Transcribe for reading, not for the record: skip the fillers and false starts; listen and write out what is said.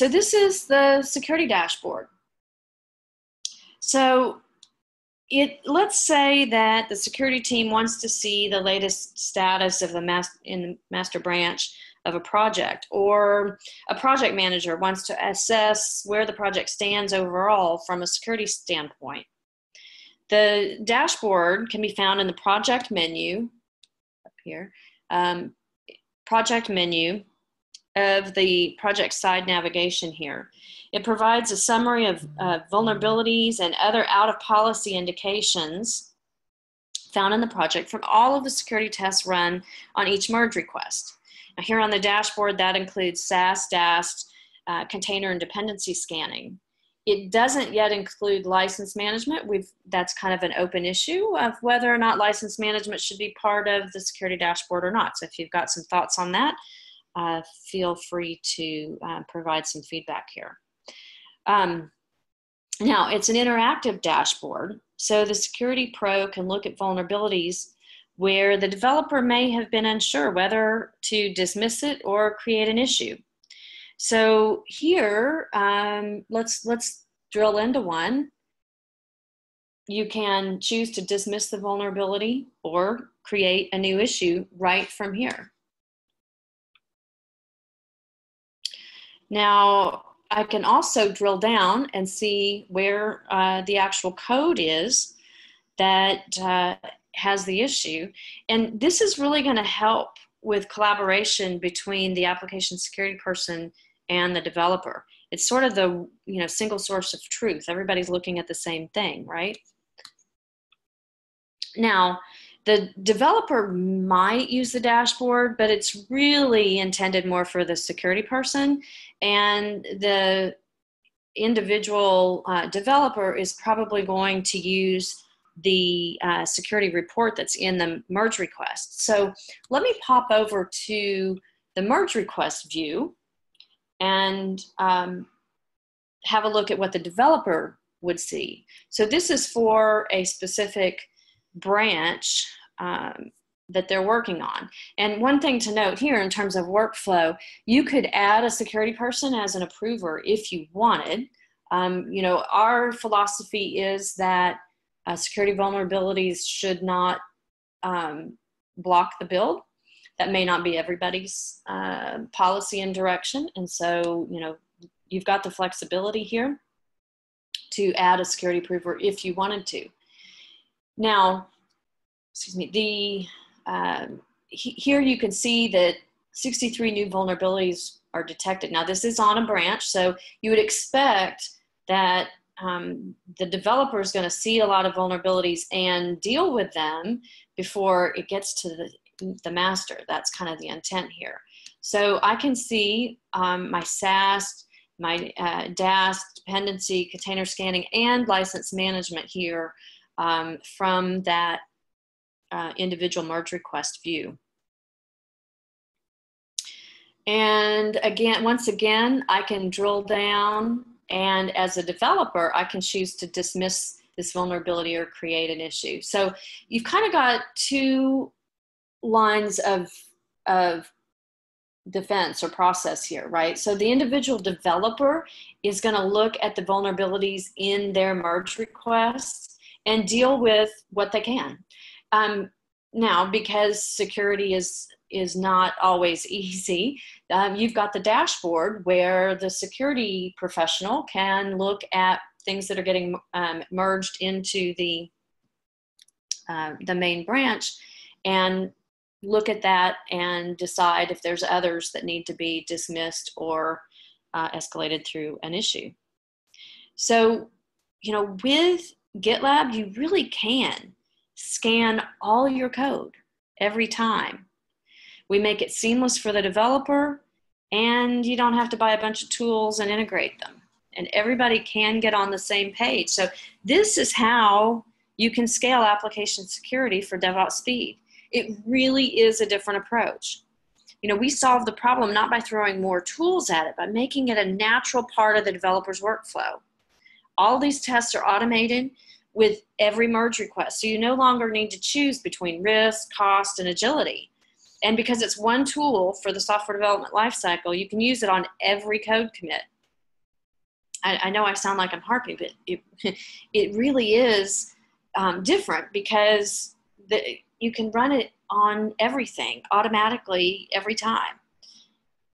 So this is the security dashboard. So let's say that the security team wants to see the latest status of the master branch of a project, or a project manager wants to assess where the project stands overall from a security standpoint. The dashboard can be found in the project menu, up here, project menu of the project side navigation here. It provides a summary of vulnerabilities and other out-of-policy indications found in the project from all of the security tests run on each merge request. Now here on the dashboard, that includes SaaS, DAST, container and dependency scanning. It doesn't yet include license management. That's kind of an open issue of whether or not license management should be part of the security dashboard or not. So if you've got some thoughts on that, feel free to provide some feedback here. Now, it's an interactive dashboard, so the security pro can look at vulnerabilities where the developer may have been unsure whether to dismiss it or create an issue. So here, let's drill into one. You can choose to dismiss the vulnerability or create a new issue right from here. Now, I can also drill down and see where the actual code is that has the issue. And this is really going to help with collaboration between the application security person and the developer. It's sort of the single source of truth. Everybody's looking at the same thing, right? Now, the developer might use the dashboard, but it's really intended more for the security person, and the individual developer is probably going to use the security report that's in the merge request. So let me pop over to the merge request view and have a look at what the developer would see. So this is for a specific branch that they're working on. And one thing to note here in terms of workflow, you could add a security person as an approver if you wanted. Our philosophy is that security vulnerabilities should not block the build. That may not be everybody's policy and direction. And so, you've got the flexibility here to add a security approver if you wanted to. Now, excuse me, here you can see that 63 new vulnerabilities are detected. Now, this is on a branch, so you would expect that the developer is going to see a lot of vulnerabilities and deal with them before it gets to the master. That's kind of the intent here. So I can see my SAST, my DAST, dependency, container scanning, and license management here from that individual merge request view. And again, once again, I can drill down, and as a developer, I can choose to dismiss this vulnerability or create an issue. So you've kind of got two lines of defense or process here, right? So the individual developer is going to look at the vulnerabilities in their merge requests and deal with what they can. Now, because security is not always easy, you've got the dashboard where the security professional can look at things that are getting merged into the main branch and look at that and decide if there's others that need to be dismissed or escalated through an issue. So, with GitLab, you really can scan all your code every time. We make it seamless for the developer, and you don't have to buy a bunch of tools and integrate them. And everybody can get on the same page. So this is how you can scale application security for DevOps speed. It really is a different approach. We solve the problem not by throwing more tools at it, but making it a natural part of the developer's workflow. All these tests are automated with every merge request, so you no longer need to choose between risk, cost, and agility. And because it's one tool for the software development lifecycle, you can use it on every code commit. I know I sound like I'm harping, but it really is different, because you can run it on everything automatically every time.